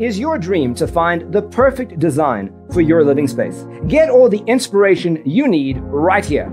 is your dream to find the perfect design for your living space. Get all the inspiration you need right here.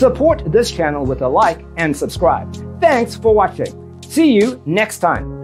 Support this channel with a like and subscribe. Thanks for watching. See you next time.